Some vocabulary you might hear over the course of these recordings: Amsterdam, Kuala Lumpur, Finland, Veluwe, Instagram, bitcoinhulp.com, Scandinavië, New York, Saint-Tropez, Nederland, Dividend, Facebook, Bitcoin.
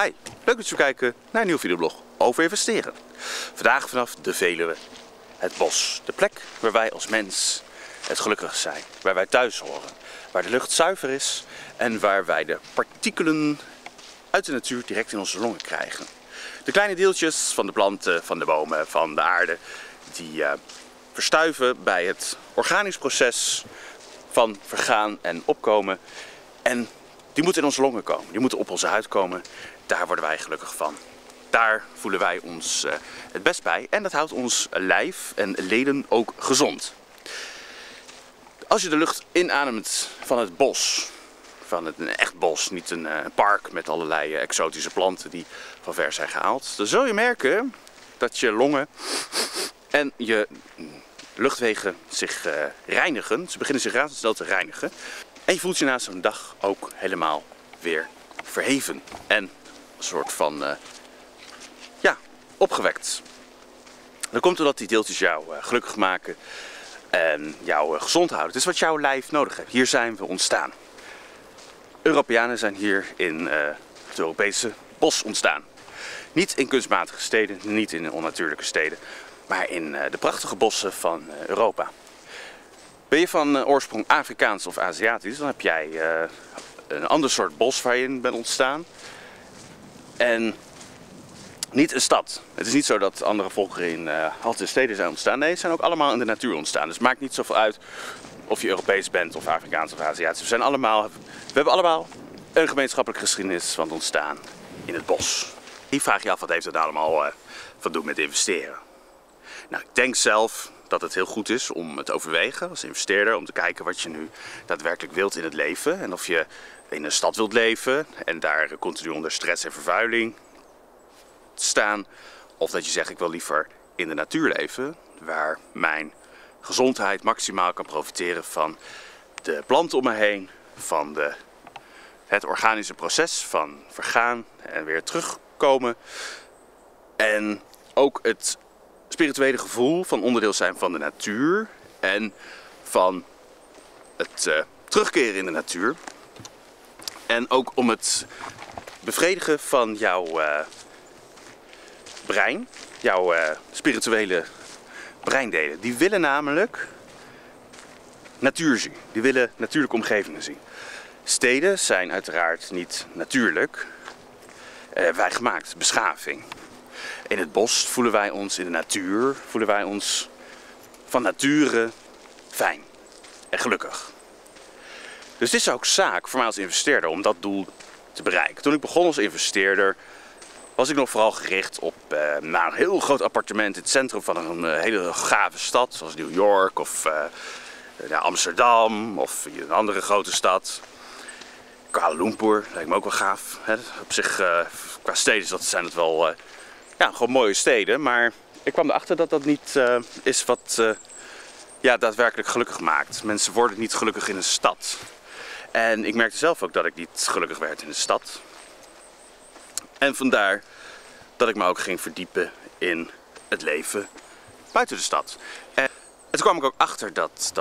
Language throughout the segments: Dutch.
Hi, leuk dat jullie kijken naar een nieuwe videoblog over investeren. Vandaag vanaf de Veluwe, het bos. De plek waar wij als mens het gelukkigst zijn, waar wij thuis horen. Waar de lucht zuiver is en waar wij de partikelen uit de natuur direct in onze longen krijgen. De kleine deeltjes van de planten, van de bomen, van de aarde, die verstuiven bij het organisch proces van vergaan en opkomen. En die moeten in onze longen komen, die moeten op onze huid komen. Daar worden wij gelukkig van. Daar voelen wij ons het best bij en dat houdt ons lijf en leden ook gezond. Als je de lucht inademt van het bos, van een echt bos, niet een park met allerlei exotische planten die van ver zijn gehaald, dan zul je merken dat je longen en je luchtwegen zich reinigen. Ze beginnen zich razendsnel te reinigen. En je voelt je na zo'n dag ook helemaal weer verheven en een soort van opgewekt. Dat komt doordat die deeltjes jou gelukkig maken en jou gezond houden. Het is wat jouw lijf nodig heeft. Hier zijn we ontstaan. Europeanen zijn hier in het Europese bos ontstaan. Niet in kunstmatige steden, niet in onnatuurlijke steden, maar in de prachtige bossen van Europa. Ben je van oorsprong Afrikaans of Aziatisch, dan heb jij een ander soort bos waar je in bent ontstaan. En niet een stad. Het is niet zo dat andere volkeren in altijd steden zijn ontstaan. Nee, ze zijn ook allemaal in de natuur ontstaan. Dus het maakt niet zoveel uit of je Europees bent of Afrikaans of Aziatisch. We hebben allemaal een gemeenschappelijke geschiedenis van het ontstaan in het bos. Hier vraag je af, wat heeft dat allemaal van doen met investeren? Nou, ik denk zelf dat het heel goed is om het overwegen als investeerder, om te kijken wat je nu daadwerkelijk wilt in het leven. En of je in een stad wilt leven en daar continu onder stress en vervuiling staan. Of dat je zegt, ik wil liever in de natuur leven, waar mijn gezondheid maximaal kan profiteren van de planten om me heen, van het organische proces van vergaan en weer terugkomen. En ook het spirituele gevoel van onderdeel zijn van de natuur en van het terugkeren in de natuur. En ook om het bevredigen van jouw brein, jouw spirituele breindelen. Die willen namelijk natuur zien, die willen natuurlijke omgevingen zien. Steden zijn uiteraard niet natuurlijk, wij gemaakt, beschaving. In het bos voelen wij ons, in de natuur voelen wij ons van nature fijn en gelukkig. Dus dit is ook zaak voor mij als investeerder om dat doel te bereiken. Toen ik begon als investeerder was ik nog vooral gericht op naar een heel groot appartement in het centrum van een hele gave stad, zoals New York of Amsterdam of een andere grote stad. Kuala Lumpur lijkt me ook wel gaaf. Hè? Op zich, qua steden zijn het wel gewoon mooie steden, maar ik kwam erachter dat dat niet is wat daadwerkelijk gelukkig maakt. Mensen worden niet gelukkig in een stad. En ik merkte zelf ook dat ik niet gelukkig werd in een stad. En vandaar dat ik me ook ging verdiepen in het leven buiten de stad. En toen kwam ik ook achter dat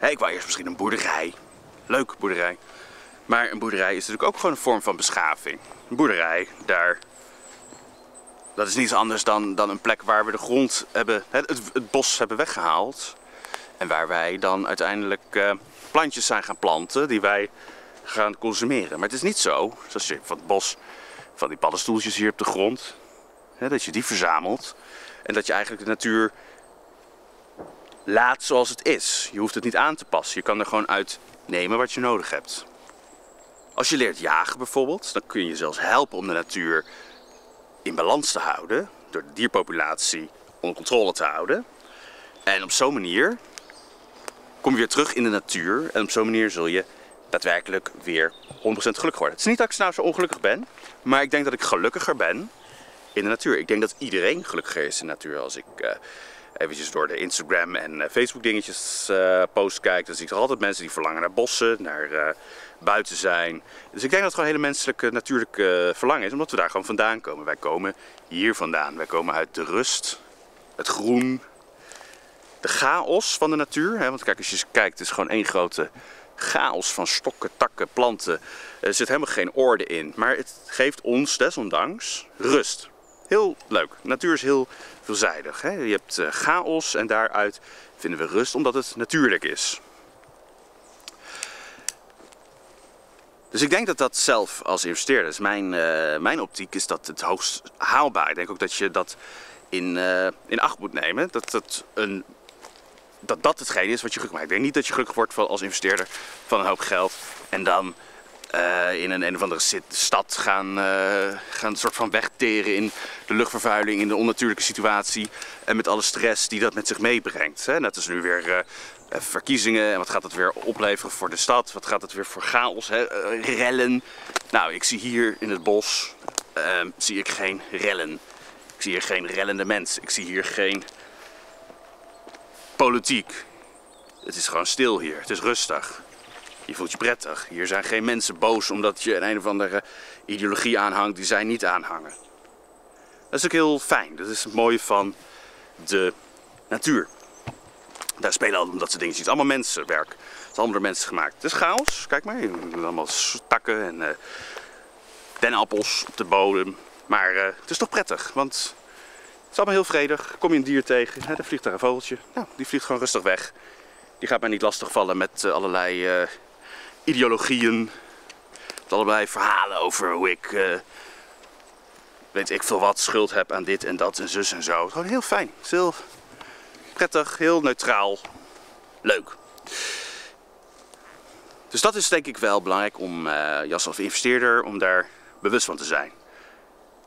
ik wou eerst misschien een boerderij. Leuke boerderij. Maar een boerderij is natuurlijk ook gewoon een vorm van beschaving. Een boerderij, dat is niets anders dan een plek waar we de grond hebben, het bos hebben weggehaald. En waar wij dan uiteindelijk plantjes zijn gaan planten die wij gaan consumeren. Maar het is niet zo, zoals je van het bos, van die paddenstoeltjes hier op de grond, dat je die verzamelt. En dat je eigenlijk de natuur laat zoals het is. Je hoeft het niet aan te passen. Je kan er gewoon uit nemen wat je nodig hebt. Als je leert jagen bijvoorbeeld, dan kun je zelfs helpen om de natuur in balans te houden, door de dierpopulatie onder controle te houden. En op zo'n manier kom je weer terug in de natuur en op zo'n manier zul je daadwerkelijk weer 100% gelukkig worden. Het is niet dat ik nou zo ongelukkig ben, maar ik denk dat ik gelukkiger ben in de natuur. Ik denk dat iedereen gelukkiger is in de natuur. Als ik eventjes door de Instagram en Facebook dingetjes posts kijk, dan zie ik toch altijd mensen die verlangen naar bossen, naar buiten zijn. Dus ik denk dat het gewoon hele menselijke, natuurlijke verlangen is, omdat we daar gewoon vandaan komen. Wij komen hier vandaan. Wij komen uit de rust, het groen, de chaos van de natuur. Hè? Want kijk, als je kijkt, het is gewoon één grote chaos van stokken, takken, planten. Er zit helemaal geen orde in. Maar het geeft ons desondanks rust. Heel leuk. Natuur is heel veelzijdig. Hè? Je hebt chaos en daaruit vinden we rust omdat het natuurlijk is. Dus ik denk dat dat zelf als investeerder, dus mijn optiek is dat het hoogst haalbaar. Ik denk ook dat je dat in acht moet nemen. Dat hetgeen is wat je gelukkig maakt. Ik denk niet dat je gelukkig wordt van, als investeerder van een hoop geld en dan in een of andere stad gaan een soort van wegteren in de luchtvervuiling, in de onnatuurlijke situatie en met alle stress die dat met zich meebrengt. Hè? Net als nu weer verkiezingen en wat gaat dat weer opleveren voor de stad, wat gaat dat weer voor chaos, hè? Rellen. Nou, ik zie hier in het bos zie ik geen rellen. Ik zie hier geen rellende mensen. Ik zie hier geen politiek. Het is gewoon stil hier. Het is rustig. Je voelt je prettig. Hier zijn geen mensen boos omdat je een of andere ideologie aanhangt die zij niet aanhangen. Dat is ook heel fijn. Dat is het mooie van de natuur. Daar spelen al dat soort dingen. Het is allemaal mensenwerk. Het is allemaal door mensen gemaakt. Het is chaos. Kijk maar. Je doet allemaal takken en dennenappels op de bodem. Maar het is toch prettig, want het is allemaal heel vredig. Kom je een dier tegen, dan vliegt daar een vogeltje. Nou, die vliegt gewoon rustig weg. Die gaat mij niet lastigvallen met allerlei ideologieën. Met allerlei verhalen over hoe ik, weet ik veel wat, schuld heb aan dit en dat en zus en zo. Het is gewoon heel fijn. Het is heel prettig, heel neutraal. Leuk. Dus dat is denk ik wel belangrijk om, als investeerder, om daar bewust van te zijn.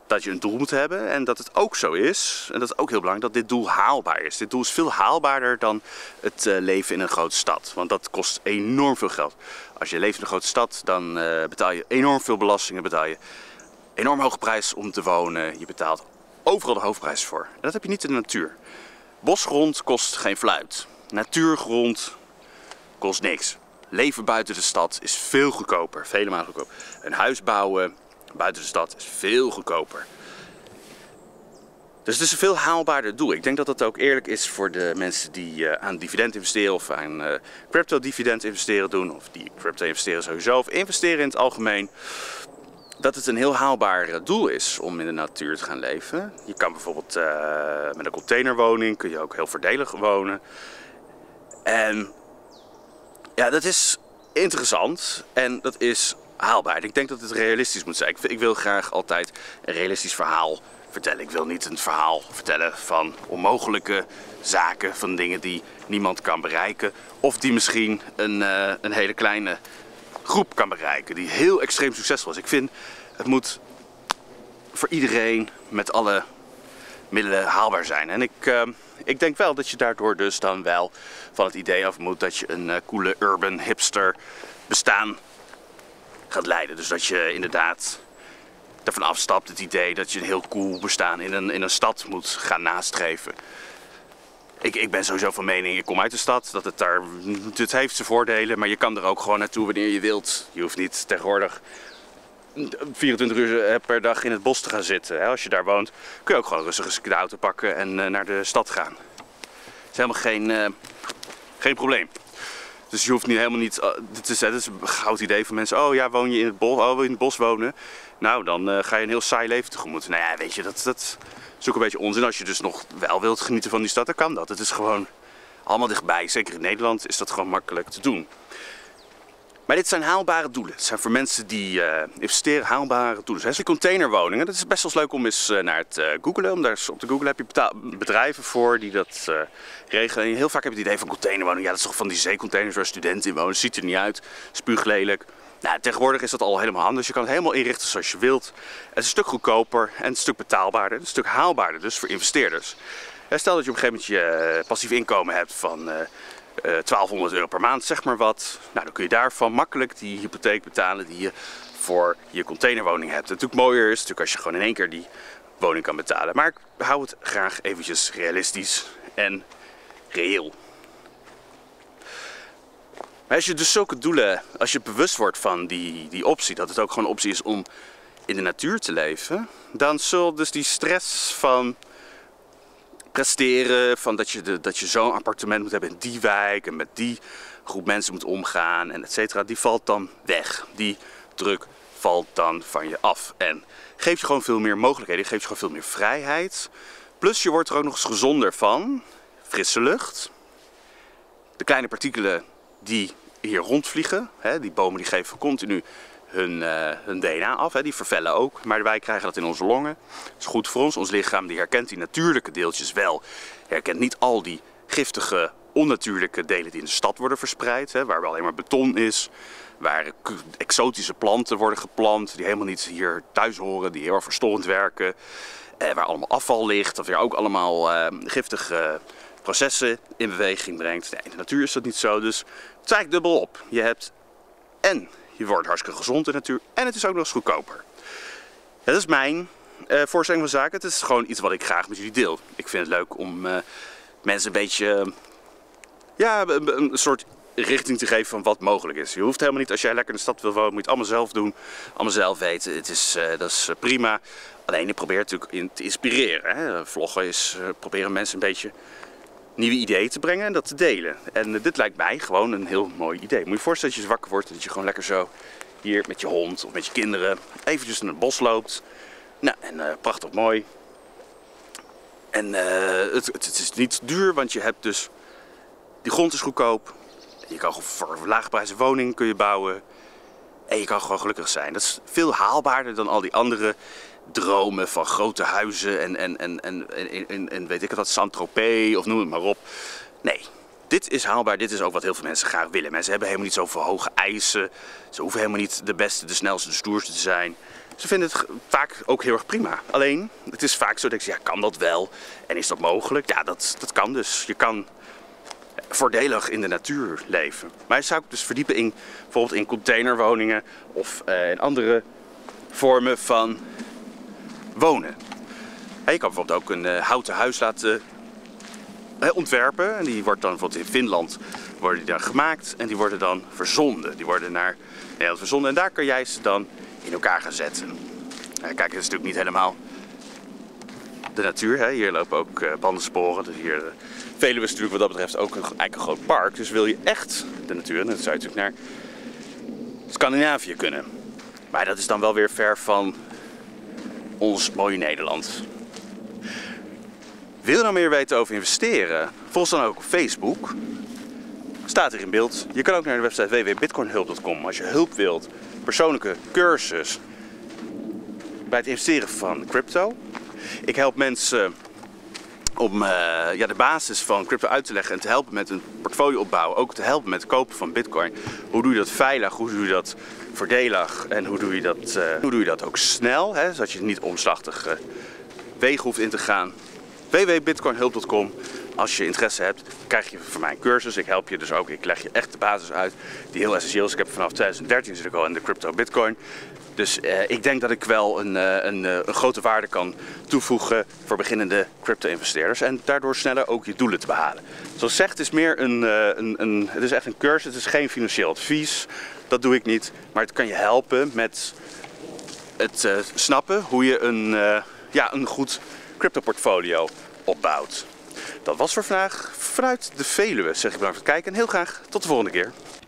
Dat je een doel moet hebben en dat het ook zo is, en dat is ook heel belangrijk, dat dit doel haalbaar is. Dit doel is veel haalbaarder dan het leven in een grote stad, want dat kost enorm veel geld. Als je leeft in een grote stad, dan betaal je enorm veel belastingen, betaal je enorm hoge prijs om te wonen. Je betaalt overal de hoofdprijs voor. En dat heb je niet in de natuur. Bosgrond kost geen fluit. Natuurgrond kost niks. Leven buiten de stad is veel goedkoper, vele malen goedkoper. Een huis bouwen buiten de stad is veel goedkoper. Dus het is een veel haalbaarder doel. Ik denk dat dat ook eerlijk is voor de mensen die aan dividend investeren of aan crypto-dividend investeren doen. Of die crypto investeren sowieso. Of investeren in het algemeen. Dat het een heel haalbaar doel is om in de natuur te gaan leven. Je kan bijvoorbeeld met een containerwoning kun je ook heel voordelig wonen. En ja, dat is interessant. En dat is haalbaar. Ik denk dat het realistisch moet zijn. Ik wil graag altijd een realistisch verhaal vertellen. Ik wil niet een verhaal vertellen van onmogelijke zaken, van dingen die niemand kan bereiken. Of die misschien een hele kleine groep kan bereiken, die heel extreem succesvol is. Ik vind het moet voor iedereen met alle middelen haalbaar zijn. En ik denk wel dat je daardoor dus dan wel van het idee af moet dat je een coole urban hipster bestaan gaat leiden. Dus dat je inderdaad ervan afstapt het idee dat je een heel cool bestaan in een stad moet gaan nastreven. Ik ben sowieso van mening, ik kom uit de stad, dat het daar, het heeft zijn voordelen, maar je kan er ook gewoon naartoe wanneer je wilt. Je hoeft niet tegenwoordig 24 uur per dag in het bos te gaan zitten. Als je daar woont, kun je ook gewoon rustig eens de auto pakken en naar de stad gaan. Het is helemaal geen probleem. Dus je hoeft niet helemaal niet. Het is een goud idee van mensen. Oh ja, woon je in het bos? Oh, wil je in het bos wonen? Nou, dan ga je een heel saai leven tegemoet. Nou ja, weet je, dat is ook een beetje onzin. Als je dus nog wel wilt genieten van die stad, dan kan dat. Het is gewoon allemaal dichtbij. Zeker in Nederland is dat gewoon makkelijk te doen. Maar dit zijn haalbare doelen. Het zijn voor mensen die investeren haalbare doelen. Dus die containerwoningen, dat is best wel eens leuk om eens naar het googlen. Om daar op te googlen heb je bedrijven voor die dat regelen. En heel vaak heb je het idee van containerwoningen. Ja, dat is toch van die zeecontainers waar studenten in wonen. Ziet er niet uit, spuuglelijk. Nou, tegenwoordig is dat al helemaal handig. Dus je kan het helemaal inrichten zoals je wilt. Het is een stuk goedkoper en een stuk betaalbaarder. Een stuk haalbaarder dus voor investeerders. En stel dat je op een gegeven moment je passief inkomen hebt van €1200 per maand, zeg maar wat. Nou, dan kun je daarvan makkelijk die hypotheek betalen die je voor je containerwoning hebt. Het natuurlijk mooier is natuurlijk als je gewoon in één keer die woning kan betalen. Maar ik hou het graag eventjes realistisch en reëel. Maar als je dus zulke doelen, als je bewust wordt van die optie, dat het ook gewoon een optie is om in de natuur te leven, dan zul dus die stress van presteren, van dat je zo'n appartement moet hebben in die wijk en met die groep mensen moet omgaan en et cetera, die valt dan weg. Die druk valt dan van je af en geeft je gewoon veel meer mogelijkheden, geeft je gewoon veel meer vrijheid. Plus je wordt er ook nog eens gezonder van, frisse lucht. De kleine partikelen die hier rondvliegen, hè, die bomen die geven continu hun DNA af, hè, die vervellen ook. Maar wij krijgen dat in onze longen. Dat is goed voor ons. Ons lichaam die herkent die natuurlijke deeltjes wel. Herkent niet al die giftige, onnatuurlijke delen die in de stad worden verspreid. Hè, waar wel alleen maar beton is. Waar exotische planten worden geplant die helemaal niet hier thuis horen. Die heel erg verstorend werken. Waar allemaal afval ligt. Dat weer ook allemaal giftige processen in beweging brengt. Nee, in de natuur is dat niet zo. Dus het is eigenlijk dubbel op. Je hebt en je wordt hartstikke gezond in de natuur en het is ook nog eens goedkoper. Dat is mijn voorstelling van zaken. Het is gewoon iets wat ik graag met jullie deel. Ik vind het leuk om mensen een beetje een soort richting te geven van wat mogelijk is. Je hoeft helemaal niet, als jij lekker in de stad wil wonen, moet je het allemaal zelf doen. Allemaal zelf weten. Dat is prima. Alleen je probeert natuurlijk te inspireren. Hè? Vloggen is proberen mensen een beetje nieuwe ideeën te brengen en dat te delen. En dit lijkt mij gewoon een heel mooi idee. Moet je je voorstellen dat je wakker wordt en dat je gewoon lekker zo hier met je hond of met je kinderen eventjes in het bos loopt. Nou, en prachtig mooi. En het is niet duur, want je hebt dus, die grond is goedkoop. Je kan voor laagprijzen woning kun je bouwen. En je kan gewoon gelukkig zijn. Dat is veel haalbaarder dan al die andere dromen van grote huizen en weet ik het wat, Saint-Tropez of noem het maar op. Nee, dit is haalbaar. Dit is ook wat heel veel mensen graag willen. Mensen hebben helemaal niet zoveel hoge eisen. Ze hoeven helemaal niet de beste, de snelste, de stoerste te zijn. Ze vinden het vaak ook heel erg prima. Alleen, het is vaak zo dat ik zeg, ja, kan dat wel? En is dat mogelijk? Ja, dat kan dus. Je kan voordelig in de natuur leven. Maar je zou dus verdiepen in bijvoorbeeld in containerwoningen of in andere vormen van wonen. Je kan bijvoorbeeld ook een houten huis laten ontwerpen. En die wordt dan bijvoorbeeld in Finland worden die dan gemaakt en die worden dan verzonden. Die worden naar Nederland verzonden en daar kun jij ze dan in elkaar gaan zetten. Kijk, dit is natuurlijk niet helemaal de natuur. Hè? Hier lopen ook bandensporen. Dus hier de Veluwe is natuurlijk wat dat betreft ook eigenlijk een groot park. Dus wil je echt de natuur, dan zou je natuurlijk naar Scandinavië kunnen. Maar dat is dan wel weer ver van ons mooie Nederland. Wil je nou meer weten over investeren? Volg dan ook op Facebook. Staat hier in beeld. Je kan ook naar de website www.bitcoinhulp.com als je hulp wilt. Persoonlijke cursus bij het investeren van crypto. Ik help mensen om de basis van crypto uit te leggen en te helpen met een portfolio opbouwen. Ook te helpen met het kopen van bitcoin. Hoe doe je dat veilig? Hoe doe je dat voordelig? En hoe doe je dat ook snel? Hè? Zodat je niet omslachtige wegen hoeft in te gaan. www.bitcoinhulp.com. Als je interesse hebt, krijg je van mij een cursus. Ik help je dus ook. Ik leg je echt de basis uit die heel essentieel is. Ik heb vanaf 2013 zit ik al in de crypto bitcoin. Dus ik denk dat ik wel een grote waarde kan toevoegen voor beginnende crypto-investeerders. En daardoor sneller ook je doelen te behalen. Zoals gezegd, het is echt een cursus. Het is geen financieel advies. Dat doe ik niet. Maar het kan je helpen met het snappen hoe je een goed crypto-portfolio opbouwt. Dat was voor vandaag vanuit de Veluwe. Zeg ik bedankt voor het kijken en heel graag tot de volgende keer.